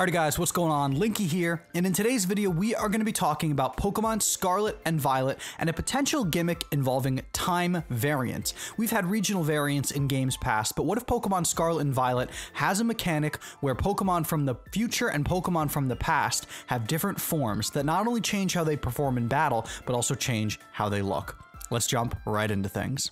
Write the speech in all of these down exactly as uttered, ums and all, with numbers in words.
Alright guys, what's going on? Linky here, and in today's video we are going to be talking about Pokémon Scarlet and Violet and a potential gimmick involving time variants. We've had regional variants in games past, but what if Pokémon Scarlet and Violet has a mechanic where Pokémon from the future and Pokémon from the past have different forms that not only change how they perform in battle, but also change how they look? Let's jump right into things.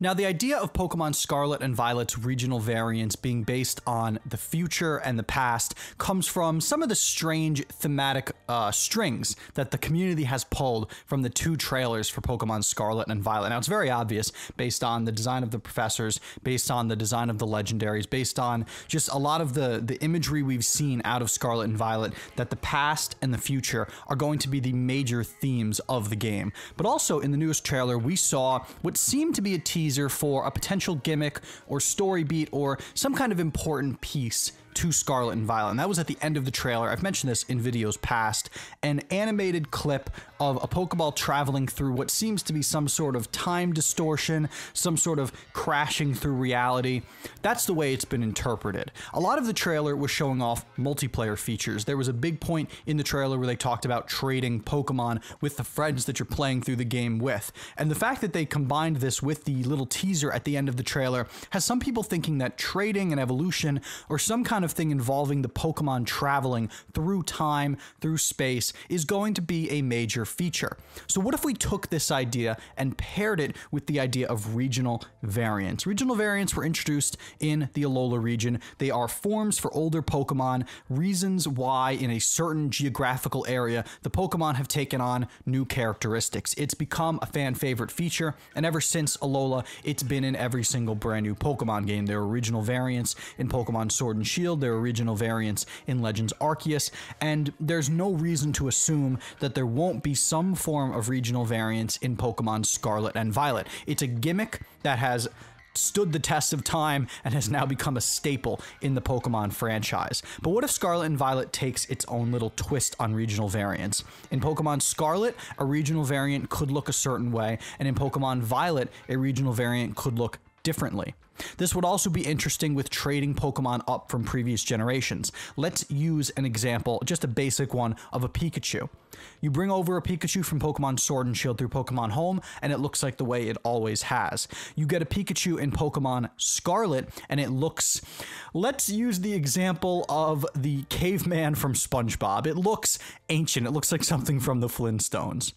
Now, the idea of Pokémon Scarlet and Violet's regional variants being based on the future and the past comes from some of the strange thematic uh, strings that the community has pulled from the two trailers for Pokémon Scarlet and Violet. Now, it's very obvious based on the design of the professors, based on the design of the legendaries, based on just a lot of the, the imagery we've seen out of Scarlet and Violet, that the past and the future are going to be the major themes of the game. But also in the newest trailer, we saw what seemed to be a tease for a potential gimmick or story beat or some kind of important piece to Scarlet and Violet, and that was at the end of the trailer. I've mentioned this in videos past, an animated clip of a Pokeball traveling through what seems to be some sort of time distortion, some sort of crashing through reality. That's the way it's been interpreted. A lot of the trailer was showing off multiplayer features. There was a big point in the trailer where they talked about trading Pokemon with the friends that you're playing through the game with, and the fact that they combined this with the little teaser at the end of the trailer has some people thinking that trading and evolution or some kind of of thing involving the Pokemon traveling through time, through space, is going to be a major feature. So what if we took this idea and paired it with the idea of regional variants? Regional variants were introduced in the Alola region. They are forms for older Pokemon, reasons why in a certain geographical area the Pokemon have taken on new characteristics. It's become a fan favorite feature, and ever since Alola, it's been in every single brand new Pokemon game. There are regional variants in Pokemon Sword and Shield. Their original variants in Legends Arceus, and there's no reason to assume that there won't be some form of regional variants in Pokémon Scarlet and Violet. It's a gimmick that has stood the test of time and has now become a staple in the Pokemon franchise. But what if Scarlet and Violet takes its own little twist on regional variants? In Pokemon Scarlet, a regional variant could look a certain way, and in Pokemon Violet, a regional variant could look differently. This would also be interesting with trading Pokemon up from previous generations. Let's use an example, just a basic one, of a Pikachu. You bring over a Pikachu from Pokemon Sword and Shield through Pokemon Home, and it looks like the way it always has. You get a Pikachu in Pokemon Scarlet, and it looks... Let's use the example of the caveman from SpongeBob. It looks ancient. It looks like something from the Flintstones.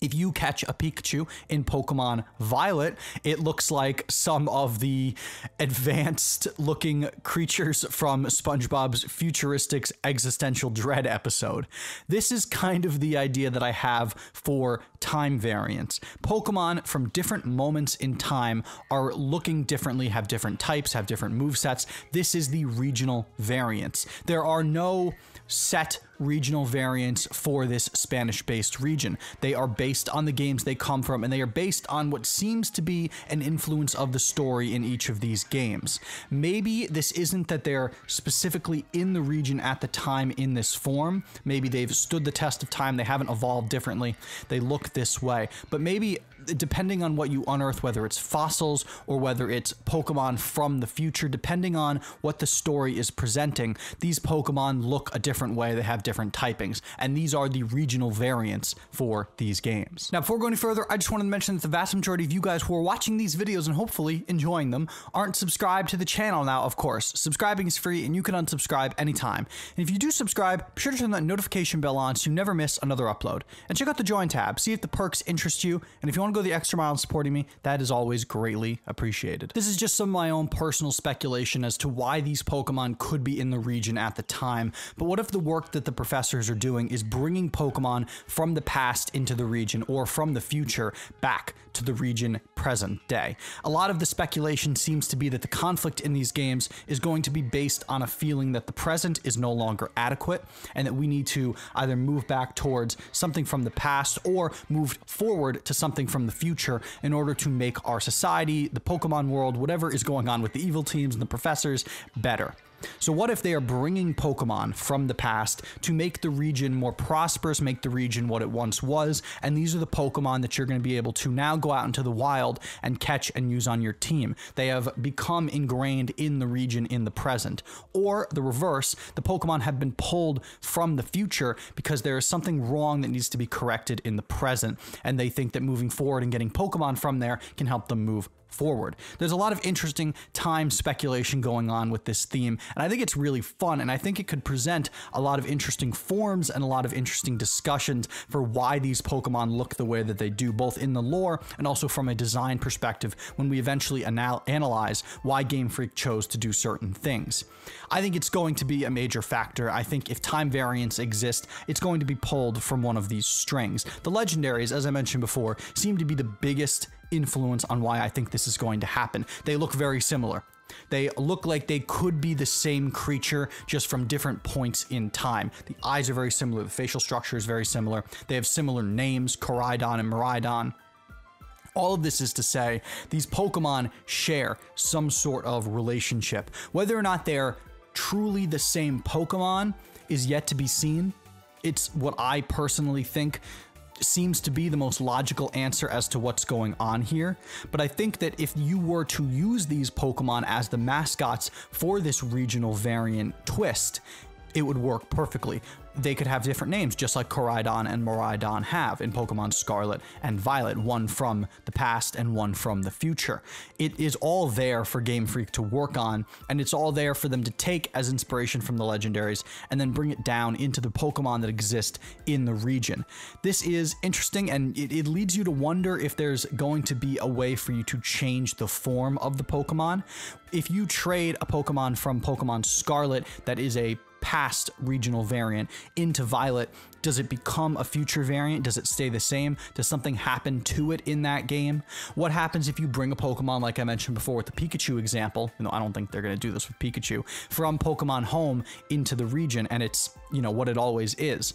If you catch a Pikachu in Pokemon Violet, it looks like some of the advanced-looking creatures from SpongeBob's Futuristic's Existential Dread episode. This is kind of the idea that I have for time variants. Pokemon from different moments in time are looking differently, have different types, have different movesets. This is the regional variants. There are no set regional variants for this Spanish-based region. They are based on the games they come from, and they are based on what seems to be an influence of the story in each of these games. Maybe this isn't that they're specifically in the region at the time in this form. Maybe they've stood the test of time. They haven't evolved differently. They look this way. But maybe, depending on what you unearth, whether it's fossils or whether it's Pokemon from the future, depending on what the story is presenting, these Pokemon look a different way. They have different typings, and these are the regional variants for these games. Now, before going any further, I just wanted to mention that the vast majority of you guys who are watching these videos and hopefully enjoying them aren't subscribed to the channel now, of course. Subscribing is free, and you can unsubscribe anytime. And if you do subscribe, be sure to turn that notification bell on so you never miss another upload. And check out the Join tab. See if the perks interest you, and if you want go the extra mile in supporting me, that is always greatly appreciated. This is just some of my own personal speculation as to why these Pokemon could be in the region at the time, but what if the work that the professors are doing is bringing Pokemon from the past into the region, or from the future back to the region present day? A lot of the speculation seems to be that the conflict in these games is going to be based on a feeling that the present is no longer adequate, and that we need to either move back towards something from the past or move forward to something from the future in order to make our society, the Pokemon world, whatever is going on with the evil teams and the professors, better. So what if they are bringing Pokemon from the past to make the region more prosperous, make the region what it once was, and these are the Pokemon that you're going to be able to now go out into the wild and catch and use on your team. They have become ingrained in the region in the present. Or the reverse, the Pokemon have been pulled from the future because there is something wrong that needs to be corrected in the present, and they think that moving forward and getting Pokemon from there can help them move forward. There's a lot of interesting time speculation going on with this theme, and I think it's really fun, and I think it could present a lot of interesting forms and a lot of interesting discussions for why these Pokemon look the way that they do, both in the lore and also from a design perspective when we eventually anal analyze why Game Freak chose to do certain things. I think it's going to be a major factor. I think if time variance exists, it's going to be pulled from one of these strings. The legendaries, as I mentioned before, seem to be the biggest influence on why I think this is going to happen. They look very similar. They look like they could be the same creature, just from different points in time. The eyes are very similar. The facial structure is very similar. They have similar names, Koraidon and Miraidon. All of this is to say, these Pokemon share some sort of relationship. Whether or not they're truly the same Pokemon is yet to be seen. It's what I personally think seems to be the most logical answer as to what's going on here, but I think that if you were to use these Pokemon as the mascots for this regional variant twist, it would work perfectly. They could have different names, just like Koraidon and Miraidon have in Pokemon Scarlet and Violet, one from the past and one from the future. It is all there for Game Freak to work on, and it's all there for them to take as inspiration from the legendaries and then bring it down into the Pokemon that exist in the region. This is interesting, and it, it leads you to wonder if there's going to be a way for you to change the form of the Pokemon. If you trade a Pokemon from Pokemon Scarlet that is a past regional variant into Violet, does it become a future variant? Does it stay the same? Does something happen to it in that game? What happens if you bring a Pokemon, like I mentioned before with the Pikachu example, you know, I don't think they're going to do this with Pikachu, from Pokemon Home into the region, and it's, you know, what it always is.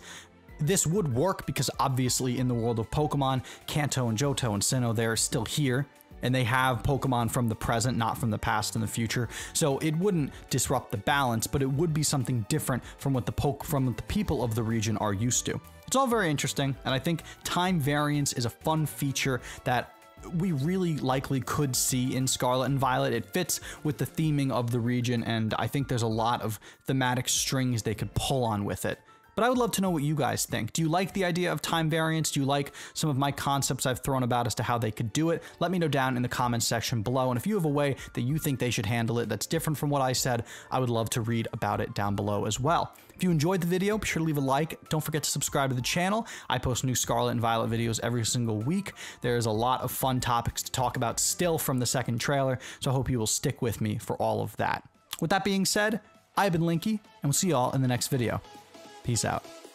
This would work because obviously in the world of Pokemon, Kanto and Johto and Sinnoh, they're still here, and they have Pokemon from the present, not from the past and the future. So it wouldn't disrupt the balance, but it would be something different from what the poke from what the people of the region are used to. It's all very interesting, and I think time variance is a fun feature that we really likely could see in Scarlet and Violet. It fits with the theming of the region, and I think there's a lot of thematic strings they could pull on with it. But I would love to know what you guys think. Do you like the idea of time variance? Do you like some of my concepts I've thrown about as to how they could do it? Let me know down in the comments section below. And if you have a way that you think they should handle it that's different from what I said, I would love to read about it down below as well. If you enjoyed the video, be sure to leave a like. Don't forget to subscribe to the channel. I post new Scarlet and Violet videos every single week. There's a lot of fun topics to talk about still from the second trailer, so I hope you will stick with me for all of that. With that being said, I've been Linky, and we'll see you all in the next video. Peace out.